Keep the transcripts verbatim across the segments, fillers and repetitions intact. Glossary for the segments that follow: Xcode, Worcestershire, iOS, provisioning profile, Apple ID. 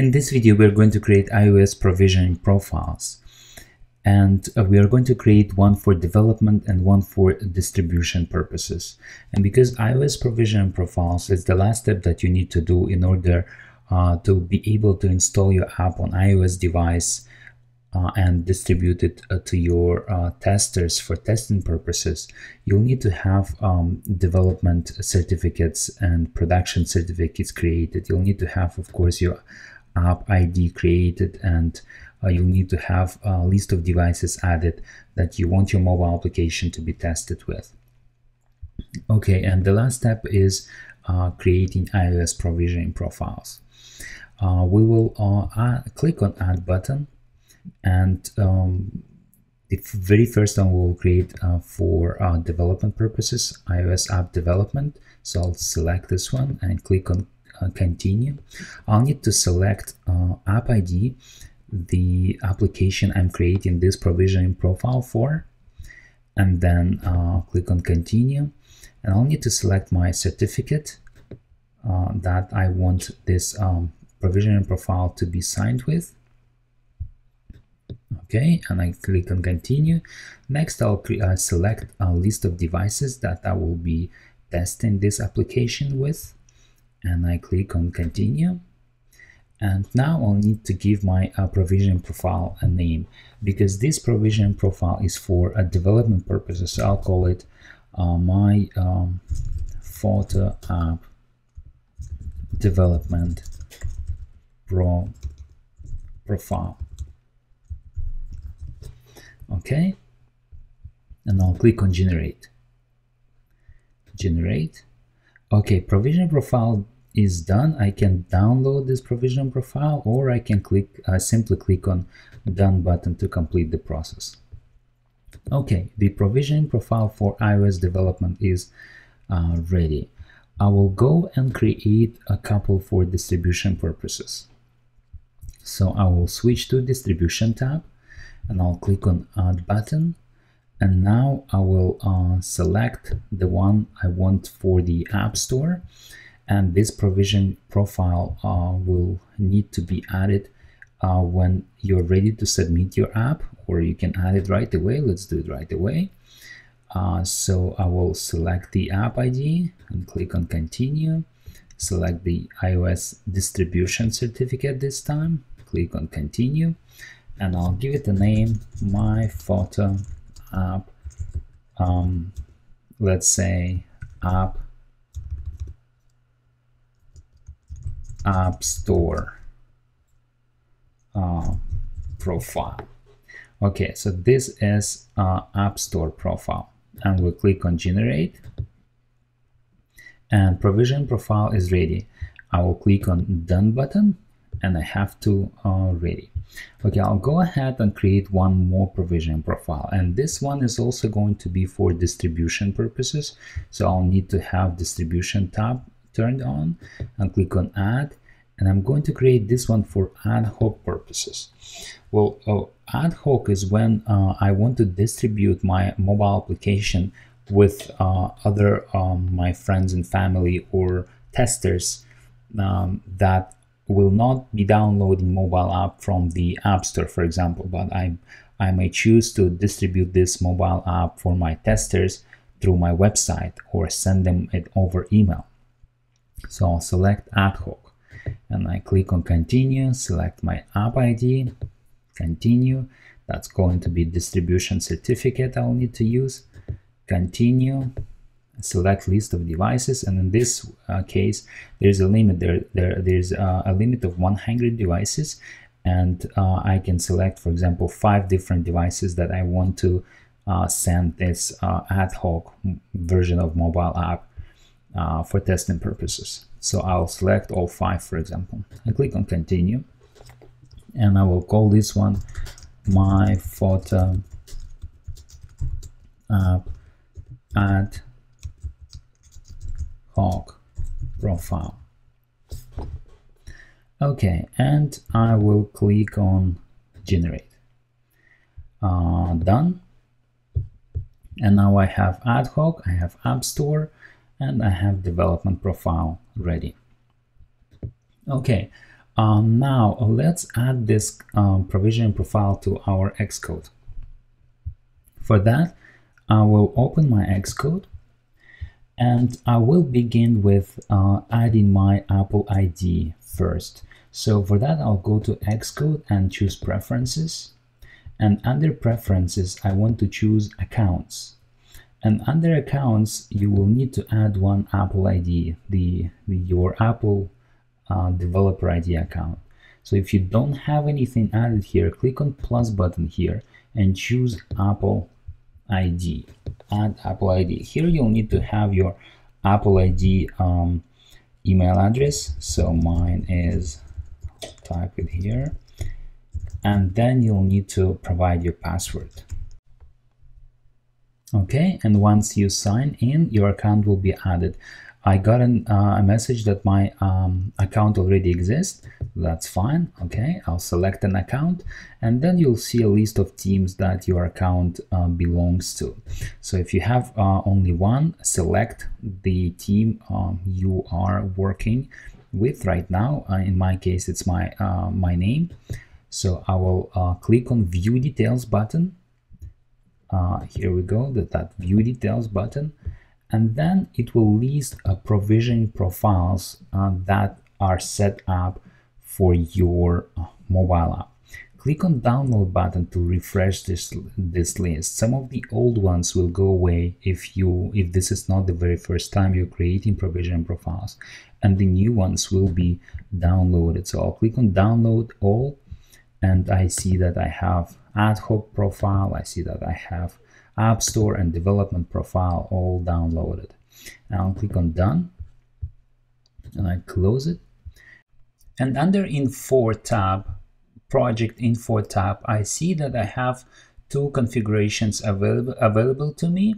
In this video, we're going to create iOS provisioning profiles, and we are going to create one for development and one for distribution purposes. And because iOS provisioning profiles is the last step that you need to do in order uh, to be able to install your app on iOS device uh, and distribute it uh, to your uh, testers for testing purposes, you'll need to have um, development certificates and production certificates created. You'll need to have, of course, your app I D created, and uh, you'll need to have a list of devices added that you want your mobile application to be tested with. Okay, and the last step is uh, creating iOS provisioning profiles. Uh, we will uh, add, click on Add button, and um, the very first one we'll create uh, for uh, development purposes, iOS app development. So I'll select this one and click on Continue. I'll need to select uh, App I D, the application I'm creating this provisioning profile for, and then uh, click on Continue. And I'll need to select my certificate uh, that I want this um, provisioning profile to be signed with. Okay, and I click on Continue. Next, I'll uh, select a list of devices that I will be testing this application with, and I click on Continue. And now I'll need to give my uh, provision profile a name, because this provision profile is for uh, development purposes. So I'll call it uh, my um, photo app development pro profile. Okay, and I'll click on Generate. Generate. Okay, provision profile is done. I can download this provision profile, or I can click uh, simply click on Done button to complete the process. Okay, the provision profile for iOS development is uh, ready. I will go and create a couple for distribution purposes. So I will switch to Distribution tab, and I'll click on Add button. And now I will uh, select the one I want for the App Store, and this provision profile uh, will need to be added uh, when you're ready to submit your app, or you can add it right away. Let's do it right away. Uh, so I will select the App I D and click on Continue. Select the iOS distribution certificate this time, click on Continue, and I'll give it the name My Photo App, um, let's say app app store uh, profile. Okay, so this is uh, app store profile, and we'll click on Generate, and provision profile is ready. I will click on Done button, and I have to uh, ready. Okay, I'll go ahead and create one more provision profile, and this one is also going to be for distribution purposes. So I'll need to have Distribution tab turned on and click on Add, and I'm going to create this one for ad hoc purposes. Well, oh, ad hoc is when uh, I want to distribute my mobile application with uh, other um, my friends and family or testers um, that will not be downloading mobile app from the App Store, for example, but I, I may choose to distribute this mobile app for my testers through my website or send them it over email. So I'll select Ad hoc, and I click on Continue, select my App I D, Continue. That's going to be distribution certificate I'll need to use. Continue. Select list of devices, and in this uh, case there's a limit there, there there's uh, a limit of one hundred devices, and uh, I can select, for example, five different devices that I want to uh, send this uh, ad hoc version of mobile app uh, for testing purposes. So I'll select all five, for example, and click on Continue, and I will call this one My Photo App Ad Profile. Okay, and I will click on Generate. Uh, done. And now I have ad hoc, I have App Store, and I have development profile ready. Okay, Uh, now let's add this um, provisioning profile to our Xcode. For that, I will open my Xcode and I will begin with uh, adding my Apple I D first. So for that, I'll go to Xcode and choose Preferences. And under Preferences, I want to choose Accounts. And under Accounts, you will need to add one Apple I D, the, the your Apple uh, Developer I D account. So if you don't have anything added here, click on plus button here and choose Apple I D, add Apple I D. Here you'll need to have your Apple I D um, email address. So mine is, type it here, and then you'll need to provide your password. Okay, and once you sign in, your account will be added. I got an, uh, a message that my um, account already exists. That's fine. Okay, I'll select an account, and then you'll see a list of teams that your account uh, belongs to. So if you have uh, only one, select the team um, you are working with right now. Uh, in my case, it's my, uh, my name. So I will uh, click on View Details button. Uh, here we go, that, that View Details button. And then it will list uh, provisioning profiles uh, that are set up for your uh, mobile app. Click on Download button to refresh this, this list. Some of the old ones will go away if, you, if this is not the very first time you're creating provisioning profiles. And the new ones will be downloaded. So I'll click on Download All. And I see that I have ad hoc profile, I see that I have App Store and development profile all downloaded. And I'll click on Done, and I close it. And under Info tab, Project Info tab, I see that I have two configurations available, available to me.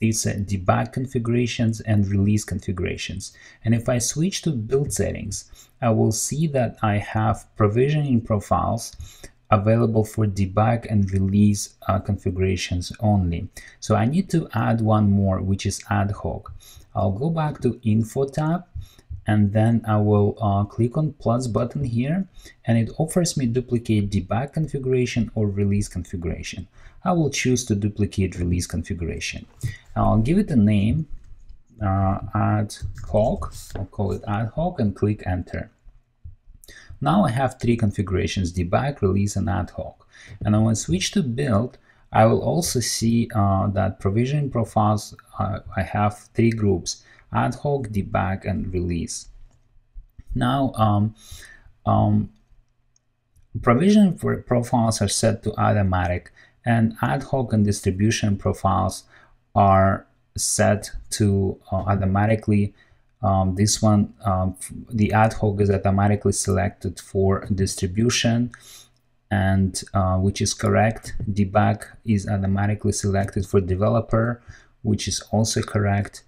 These are debug configurations and release configurations. And if I switch to build settings, I will see that I have provisioning profiles available for debug and release uh, configurations only. So I need to add one more, which is ad hoc. I'll go back to Info tab, and then I will uh, click on plus button here, and it offers me duplicate debug configuration or release configuration. I will choose to duplicate release configuration. I'll give it a name, uh, ad hoc, I'll call it ad hoc, and click enter. Now I have three configurations, debug, release, and ad hoc. And when I switch to build, I will also see uh, that provisioning profiles, uh, I have three groups, ad hoc, debug, and release. Now, um, um, provisioning profiles are set to automatic, and ad hoc and distribution profiles are set to uh, automatically. Um, this one, um, the ad hoc is automatically selected for distribution, and uh, which is correct. Debug is automatically selected for developer, which is also correct.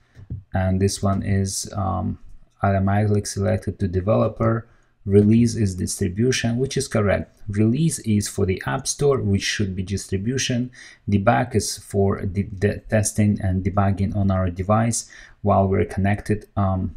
And this one is um, automatically selected to developer. Release is distribution, which is correct. Release is for the App Store, which should be distribution. Debug is for the de testing and debugging on our device while we're connected um,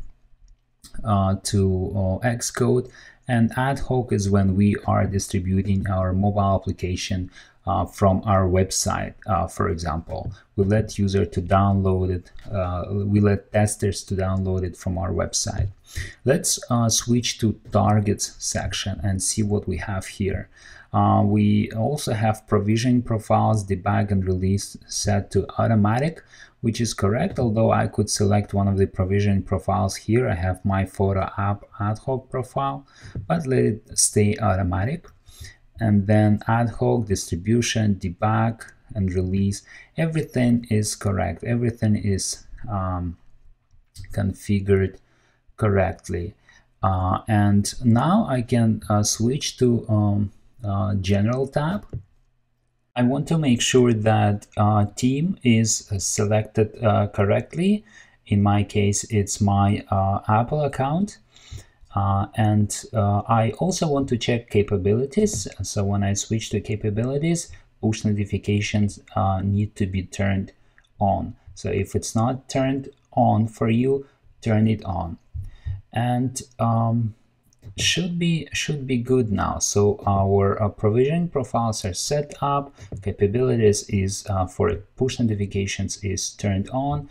uh, to uh, Xcode. And ad hoc is when we are distributing our mobile application uh, from our website, uh, for example. We let user to download it, uh, we let testers to download it from our website. Let's uh, switch to targets section and see what we have here. Uh, we also have provisioning profiles, debug and release set to automatic, which is correct, although I could select one of the provisioning profiles here. I have my photo app ad hoc profile, but let it stay automatic. And then ad hoc, distribution, debug, and release. Everything is correct. Everything is um, configured correctly. Uh, and now I can uh, switch to um, uh, General tab. I want to make sure that uh, team is selected uh, correctly. In my case, it's my uh, Apple account. Uh, and uh, I also want to check capabilities. So when I switch to capabilities, push notifications uh, need to be turned on. So if it's not turned on for you, turn it on. And um, should be should be good now. So our uh, provisioning profiles are set up, capabilities is uh, for push notifications is turned on,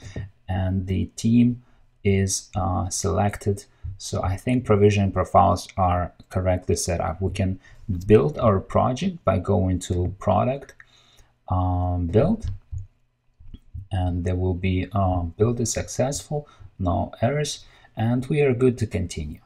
and the team is uh, selected. So I think provisioning profiles are correctly set up. We can build our project by going to product, um, build, and there will be um, build is successful, no errors, and we are good to continue.